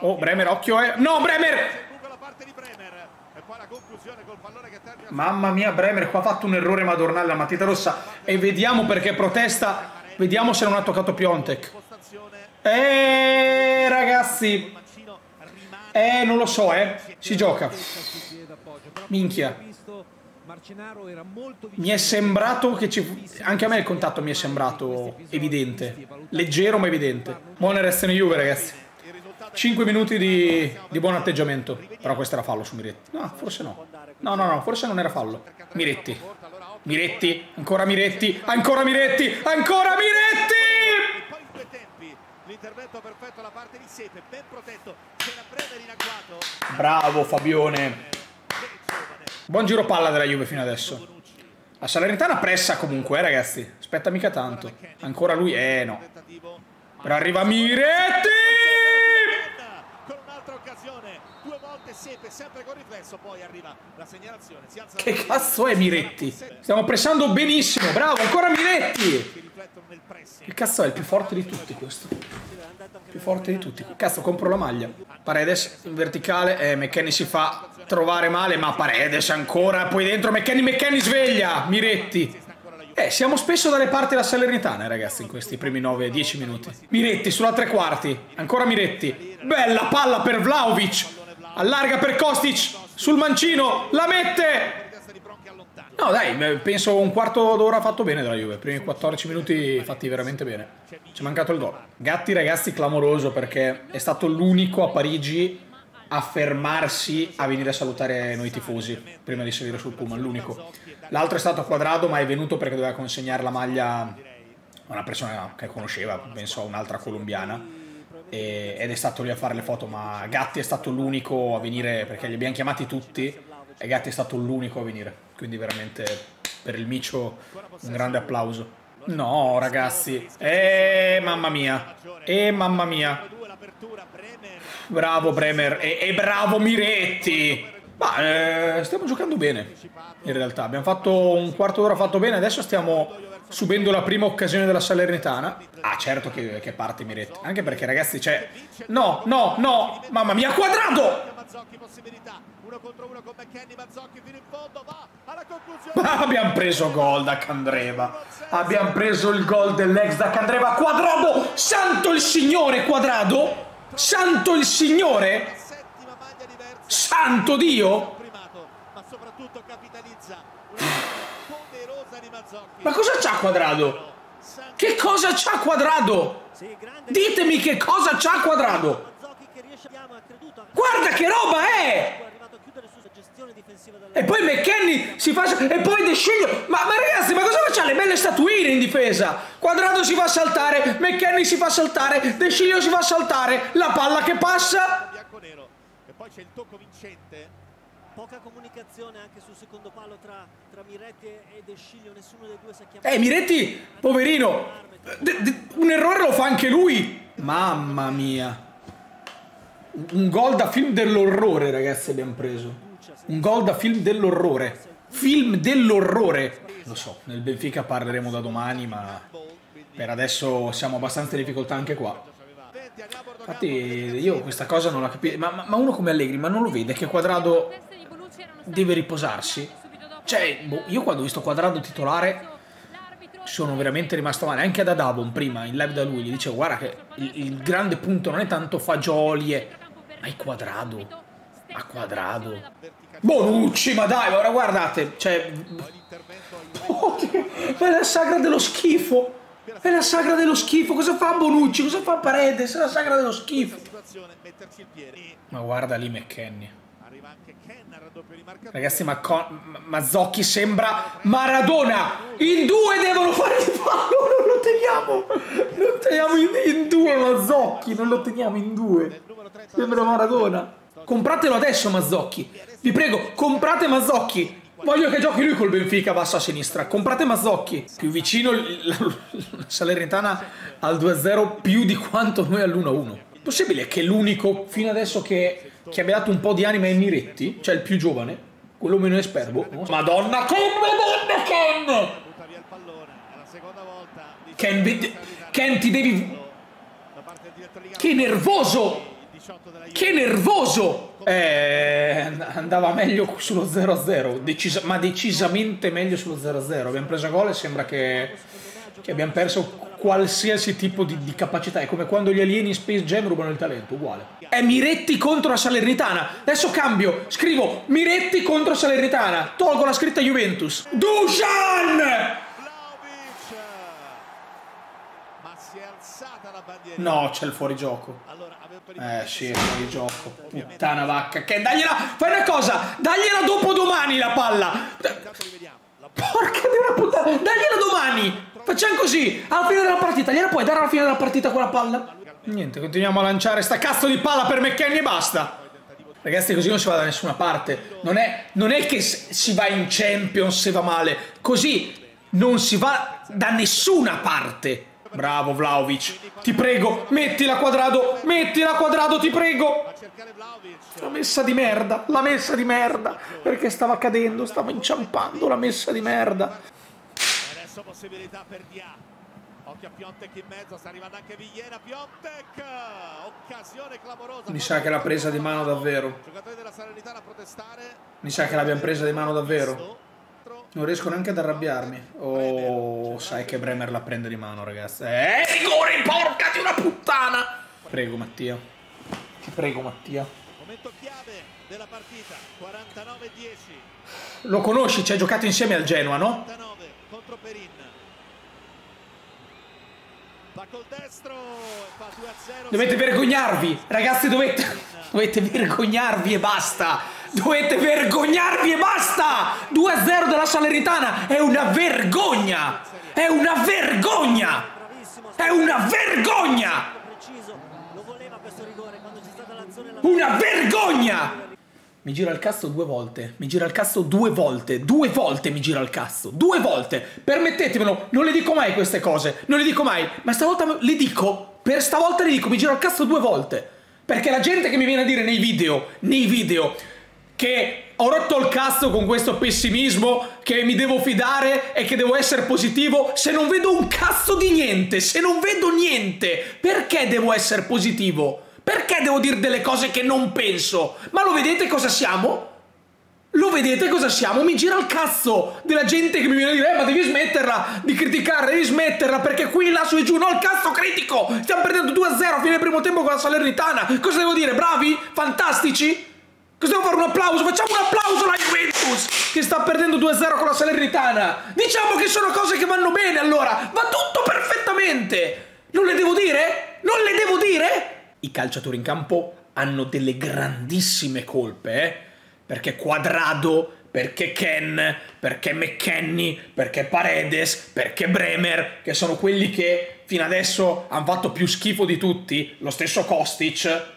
Oh, Bremer, occhio, eh. No, Bremer! Mamma mia, Bremer, qua ha fatto un errore madornale la matita rossa. E vediamo perché protesta. Vediamo se non ha toccato Piontek. Ragazzi. Non lo so, eh. Si gioca. Minchia. Mi è sembrato che ci... Anche a me il contatto mi è sembrato evidente. Leggero ma evidente. Buona reazione Juve, ragazzi. 5 minuti di buon atteggiamento. Però questo era fallo su Miretti. No, forse no. No, forse non era fallo. Miretti, ancora Miretti, ancora Miretti, ancora Miretti! L'intervento perfetto alla parte di Sepe, ben protetto. Bravo Fabione. Buon giro palla della Juve fino adesso. La Salernitana pressa comunque, ragazzi. Aspetta mica tanto. Ancora lui, no. Però arriva Miretti! Sepe sempre con riflesso, poi arriva la segnalazione. Si alza la... Che cazzo è Miretti? Stiamo pressando benissimo, bravo, ancora Miretti! Che cazzo è il più forte di tutti questo? Più forte di tutti. Cazzo, compro la maglia. Paredes in verticale, McKennie si fa trovare male, ma Paredes ancora poi dentro, McKennie sveglia, Miretti. Siamo spesso dalle parti della Salernitana, ragazzi, in questi primi 9-10 minuti. Miretti sulla tre quarti, ancora Miretti. Bella palla per Vlahović. Allarga per Kostic, sul mancino, la mette! No dai, penso un quarto d'ora fatto bene dalla Juve, i primi 14 minuti fatti veramente bene. Ci è mancato il gol. Gatti, ragazzi, clamoroso perché è stato l'unico a Parigi a fermarsi a venire a salutare noi tifosi prima di salire sul pullman, l'unico. L'altro è stato Cuadrado, ma è venuto perché doveva consegnare la maglia a una persona che conosceva, penso a un'altra colombiana. Ed è stato lì a fare le foto, ma Gatti è stato l'unico a venire, perché li abbiamo chiamati tutti e Gatti è stato l'unico a venire, quindi veramente per il micio un grande applauso. No ragazzi, mamma mia, mamma mia, bravo Bremer e bravo Miretti. Ma stiamo giocando bene in realtà, abbiamo fatto un quarto d'ora fatto bene, adesso stiamo subendo la prima occasione della Salernitana. Ah certo che parte Miretti, anche perché ragazzi c'è... No, mamma mia, Cuadrado! Ma abbiamo preso gol da Candreva, abbiamo preso il gol dell'ex da Candreva. Cuadrado, santo il signore, Cuadrado, santo il signore, santo Dio. Ma soprattutto capitalizza una poderosa di Mazzocchi. Ma cosa c'ha Cuadrado? Che cosa c'ha Cuadrado? Ditemi che cosa c'ha Cuadrado. Guarda che roba è! E poi McKennie si fa... E poi De Sciglio... Ma ragazzi, ma cosa facciamo? Le belle statuine in difesa! Cuadrado si fa saltare, McKennie si fa saltare, De Sciglio si fa saltare, la palla che passa... Bianconero. E poi c'è il tocco vincente... Poca comunicazione anche sul secondo palo tra Miretti e De Sciglio, nessuno dei due sa chiamare. Miretti, poverino, un errore lo fa anche lui. Mamma mia. Un gol da film dell'orrore, ragazzi, abbiamo preso. Un gol da film dell'orrore. Film dell'orrore. Lo so, nel Benfica parleremo da domani, ma per adesso siamo abbastanza in difficoltà anche qua. Infatti io questa cosa non la capisco. Ma uno come Allegri, ma non lo vede che Cuadrado deve riposarsi? Cioè, boh, io quando ho visto Cuadrado titolare sono veramente rimasto male. Anche ad Adabon prima, in live da lui, gli dicevo: guarda che il grande punto non è tanto Fagioli, ma è Cuadrado. A Cuadrado Bonucci, ma dai, ora guardate, cioè, ma è la sagra dello schifo. È la sagra dello schifo. Cosa fa Bonucci? Cosa fa Paredes? È la sagra dello schifo. Ma guarda lì McKennie. Ragazzi, Mazzocchi sembra Maradona. In due devono fare il fallo. Non lo teniamo. Non teniamo in due Mazzocchi. Non lo teniamo in due. Sembra Maradona. Compratelo adesso Mazzocchi. Vi prego, comprate Mazzocchi. Voglio che giochi lui col Benfica, basso a sinistra. Comprate Mazzocchi. Più vicino la Salernitana al 2-0 più di quanto noi all'1-1. Possibile che l'unico fino adesso che abbia dato un po' di anima è Miretti, cioè il più giovane, quello meno esperbo. Madonna Kean! Madonna Kean! Kean, ti devi... Che nervoso! Che nervoso! Andava meglio sullo 0-0, ma decisamente meglio sullo 0-0. Abbiamo preso gol e sembra che abbiamo perso qualsiasi tipo di capacità. È come quando gli alieni in Space Jam rubano il talento, uguale. È Miretti contro la Salernitana. Adesso cambio, scrivo Miretti contro Salernitana, tolgo la scritta Juventus. Dusan! No, c'è il fuorigioco. Sì, è fuorigioco. Puttana vacca. Che dagliela. Fai una cosa, dagliela dopo domani la palla. Porca di una puttana, dagliela domani. Facciamo così, alla fine della partita. Gliela puoi dare alla fine della partita quella palla? Niente, continuiamo a lanciare sta cazzo di palla per McKennie e basta. Ragazzi, così non si va da nessuna parte. Non è che si va in Champions se va male. Così non si va da nessuna parte. Bravo Vlahović, ti prego, mettila Cuadrado, ti prego. La messa di merda, la messa di merda, perché stava cadendo, stava inciampando, la messa di merda. Adesso possibilità per Dia, occhio a Piontek in mezzo, sta arrivando anche Vigliena, Piontek, occasione clamorosa. Mi sa che l'ha presa di mano davvero. Giocatore della Salernitana a protestare. Mi sa che l'abbiamo presa di mano davvero. Non riesco neanche ad arrabbiarmi. Oh, sai che Bremer la prende di mano, ragazzi. Rigore, porca di una puttana! Prego, Mattia. Ti prego, Mattia. Momento chiave della partita, 49-10. Lo conosci, ci hai giocato insieme al Genoa, no? 49 contro Perin. Va col destro, fa 2-0. Dovete vergognarvi, ragazzi, dovete vergognarvi e basta. Dovete vergognarvi e basta! 2-0 della Salernitana, è una vergogna! È una vergogna! È una vergogna! Una vergogna! Mi gira il cazzo due volte, mi gira il cazzo due volte mi gira il cazzo, due volte! Permettetemelo, non le dico mai queste cose, non le dico mai, ma stavolta le dico, per stavolta le dico, mi gira il cazzo due volte! Perché la gente che mi viene a dire nei video... che ho rotto il cazzo con questo pessimismo, che mi devo fidare e che devo essere positivo, se non vedo un cazzo di niente, se non vedo niente, perché devo essere positivo? Perché devo dire delle cose che non penso? Ma lo vedete cosa siamo? Lo vedete cosa siamo? Mi gira il cazzo della gente che mi viene a dire ma devi smetterla di criticare, devi smetterla perché qui, là, su e giù, no, il cazzo critico! Stiamo perdendo 2-0 a fine primo tempo con la Salernitana, cosa devo dire? Bravi? Fantastici? Cosa devo fare un applauso? Facciamo un applauso alla Juventus che sta perdendo 2-0 con la Salernitana. Diciamo che sono cose che vanno bene allora. Va tutto perfettamente. Non le devo dire? Non le devo dire? I calciatori in campo hanno delle grandissime colpe, eh? Perché Cuadrado, perché Kean, perché McKennie, perché Paredes, perché Bremer, che sono quelli che fino adesso hanno fatto più schifo di tutti. Lo stesso Kostic.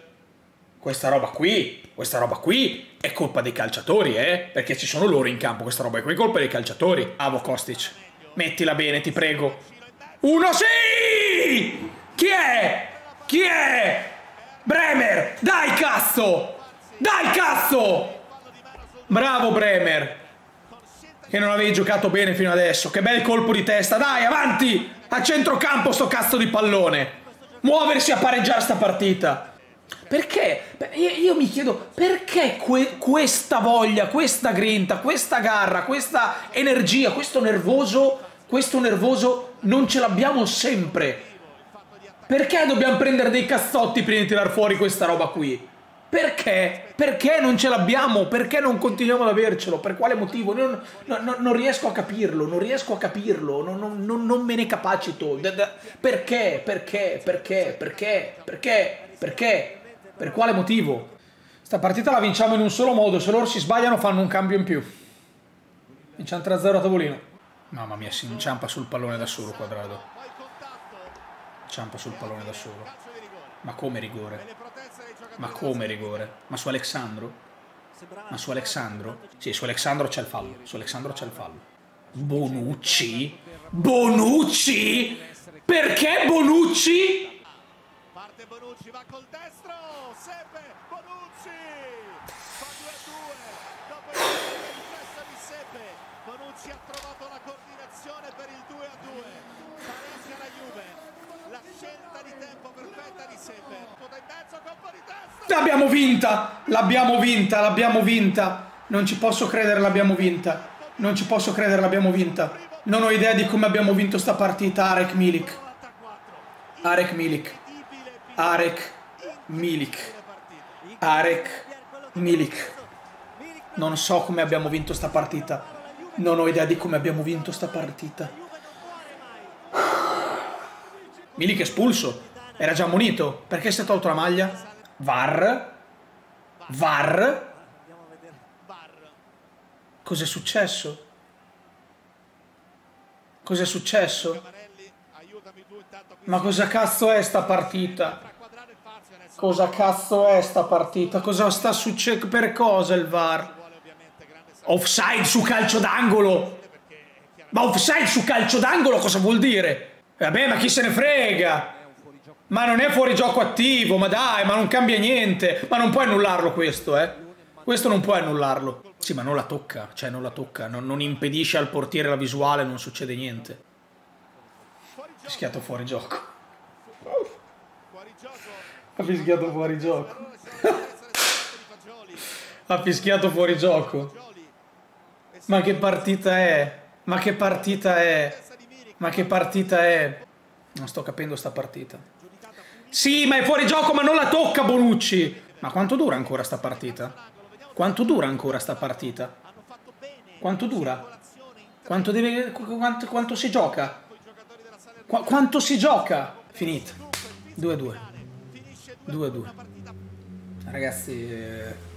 Questa roba qui è colpa dei calciatori, perché ci sono loro in campo, questa roba qui è colpa dei calciatori. Bravo Kostic, mettila bene, ti prego. Uno, sì! Chi è? Chi è? Bremer, dai cazzo! Dai cazzo! Bravo Bremer, che non avevi giocato bene fino adesso, che bel colpo di testa, dai, avanti! A centrocampo sto cazzo di pallone! Muoversi a pareggiare sta partita! Perché? Io mi chiedo perché questa voglia, questa grinta, questa garra, questa energia, questo nervoso non ce l'abbiamo sempre. Perché dobbiamo prendere dei cazzotti prima di tirar fuori questa roba qui? Perché? Perché non ce l'abbiamo? Perché non continuiamo ad avercelo? Per quale motivo? Non riesco a capirlo, non me ne capacito. Perché? Perché? Per quale motivo? Sta partita la vinciamo in un solo modo, se loro si sbagliano fanno un cambio in più. Vinciamo 3-0 a tavolino. Mamma mia, si inciampa sul pallone da solo Cuadrado. Inciampa sul pallone da solo. Ma come rigore? Ma come rigore? Ma su Alessandro? Ma su Alessandro? Sì, su Alessandro c'è il fallo. Su Alessandro c'è il fallo. Bonucci? Bonucci? Perché Bonucci? Parte Bonucci, va col destro, Sepe, Bonucci, fa 2-2, dopo il gesto di Sepe, Bonucci ha trovato la coordinazione per il 2-2, pareggia la Juve. la scelta di tempo perfetta di Sepe. L'abbiamo vinta, l'abbiamo vinta, l'abbiamo vinta. Non ci posso credere, l'abbiamo vinta. Non ci posso credere, l'abbiamo vinta. Non ho idea di come abbiamo vinto sta partita. Arek Milik. Arek Milik. Arek Milik. Arek Milik. Non so come abbiamo vinto sta partita. Non ho idea di come abbiamo vinto sta partita. Milik espulso. Era già ammonito. Perché si è tolto la maglia? VAR. VAR. Cos'è successo? Cos'è successo? Ma cosa cazzo è sta partita? Cosa cazzo è sta partita? Cosa sta succedendo? Per cosa il VAR? Offside su calcio d'angolo! Ma offside su calcio d'angolo cosa vuol dire? Vabbè, ma chi se ne frega? Ma non è fuorigioco attivo, ma dai, ma non cambia niente. Ma non puoi annullarlo questo, eh? Questo non puoi annullarlo. Sì, ma non la tocca, cioè non la tocca. Non impedisce al portiere la visuale, non succede niente. Fischiato fuori gioco. Ha fischiato fuori gioco. Ha fischiato fuori gioco. Ma che partita è? Ma che partita è? Ma che partita è? Non sto capendo sta partita. Sì, ma è fuori gioco, ma non la tocca Bonucci. Ma quanto dura ancora sta partita? Quanto dura ancora sta partita? Quanto dura? Quanto deve, quanto si gioca? Quanto si gioca? Finita. 2-2. 2-2. Ragazzi...